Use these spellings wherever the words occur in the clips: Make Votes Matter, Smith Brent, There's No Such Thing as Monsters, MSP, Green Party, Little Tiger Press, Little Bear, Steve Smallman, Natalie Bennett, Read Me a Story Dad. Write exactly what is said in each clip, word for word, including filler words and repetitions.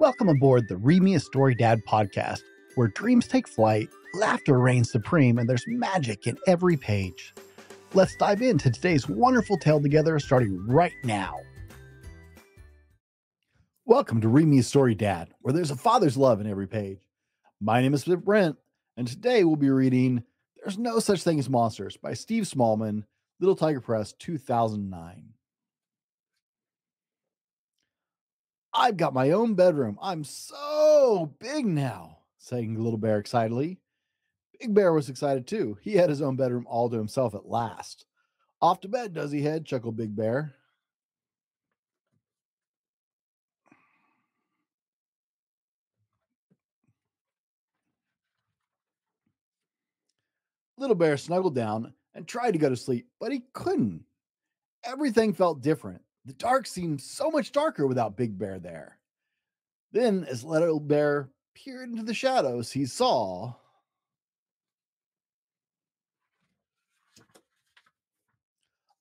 Welcome aboard the Read Me a Story Dad podcast, where dreams take flight, laughter reigns supreme, and there's magic in every page. Let's dive into today's wonderful tale together, starting right now. Welcome to Read Me a Story Dad, where there's a father's love in every page. My name is Smith Brent, and today we'll be reading There's No Such Thing as Monsters by Steve Smallman, Little Tiger Press, two thousand nine. I've got my own bedroom. I'm so big now, sang Little Bear excitedly. Big Bear was excited too. He had his own bedroom all to himself at last. Off to bed, does he head, chuckled Big Bear. Little Bear snuggled down and tried to go to sleep, but he couldn't. Everything felt different. The dark seemed so much darker without Big Bear there. Then, as Little Bear peered into the shadows, he saw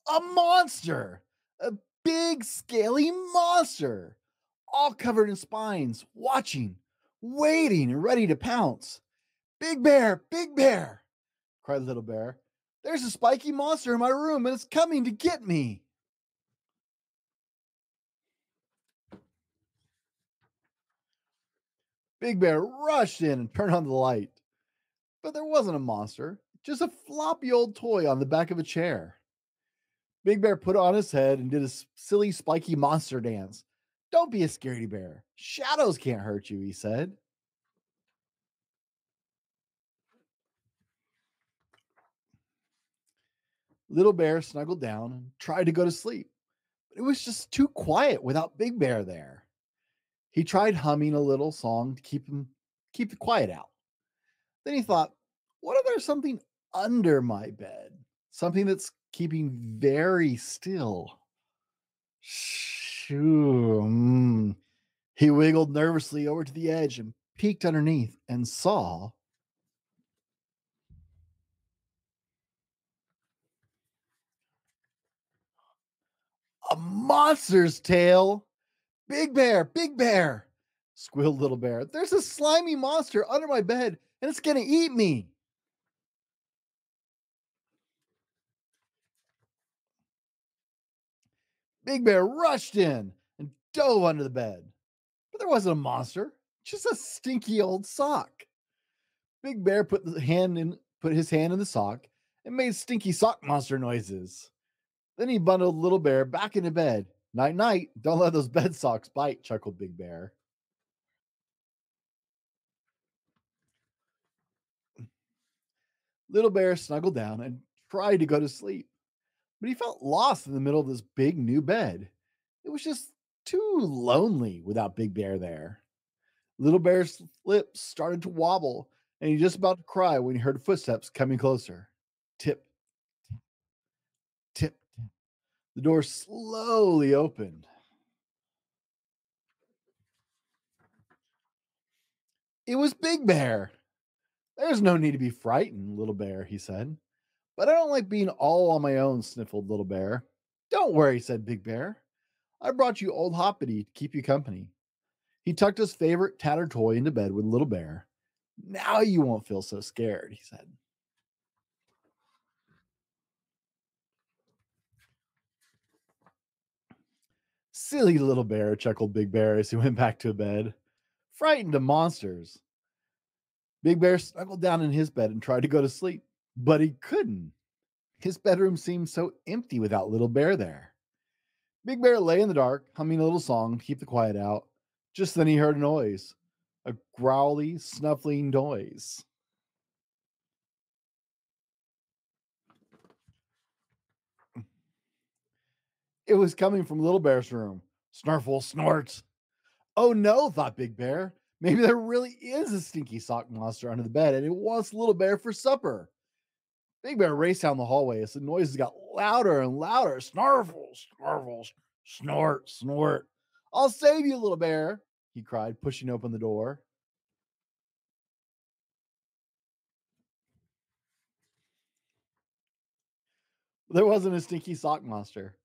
a monster, a big, scaly monster, all covered in spines, watching, waiting, and ready to pounce. Big Bear, Big Bear, cried Little Bear. There's a spiky monster in my room, and it's coming to get me. Big Bear rushed in and turned on the light. But there wasn't a monster, just a floppy old toy on the back of a chair. Big Bear put on his head and did a silly, spiky monster dance. Don't be a scaredy bear. Shadows can't hurt you, he said. Little Bear snuggled down and tried to go to sleep, but it was just too quiet without Big Bear there. He tried humming a little song to keep him keep the quiet out. Then he thought, what if there's something under my bed? Something that's keeping very still. Shoo. Mm. He wiggled nervously over to the edge and peeked underneath and saw a monster's tail. Big Bear, Big Bear, squealed Little Bear. There's a slimy monster under my bed, and it's going to eat me. Big Bear rushed in and dove under the bed. But there wasn't a monster, just a stinky old sock. Big Bear put, the hand in, put his hand in the sock and made stinky sock monster noises. Then he bundled Little Bear back into bed. Night, night, don't let those bed socks bite, chuckled Big Bear. Little Bear snuggled down and tried to go to sleep, but he felt lost in the middle of this big new bed. It was just too lonely without Big Bear there. Little Bear's lips started to wobble, and he was just about to cry when he heard footsteps coming closer. Tip. The door slowly opened. It was Big Bear. There's no need to be frightened, Little Bear, he said. But I don't like being all on my own, sniffled Little Bear. Don't worry, said Big Bear. I brought you Old Hoppity to keep you company. He tucked his favorite tattered toy into bed with Little Bear. Now you won't feel so scared, he said. Silly Little Bear, chuckled Big Bear as he went back to bed, frightened of monsters. Big Bear snuggled down in his bed and tried to go to sleep, but he couldn't. His bedroom seemed so empty without Little Bear there. Big Bear lay in the dark, humming a little song to keep the quiet out. Just then he heard a noise, a growly, snuffling noise. It was coming from Little Bear's room. Snarful snorts. Oh no, thought Big Bear. Maybe there really is a stinky sock monster under the bed and it wants Little Bear for supper. Big Bear raced down the hallway as the noises got louder and louder. Snarful, snarful, snort, snort. I'll save you, Little Bear, he cried, pushing open the door. There wasn't a stinky sock monster.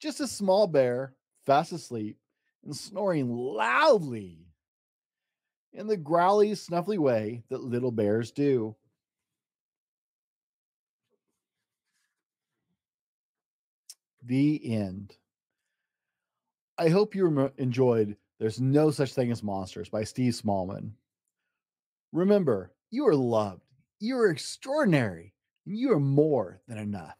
Just a small bear, fast asleep, and snoring loudly. in the growly, snuffly way that little bears do. The end. I hope you enjoyed There's No Such Thing as Monsters by Steve Smallman. Remember, you are loved, you are extraordinary, and you are more than enough.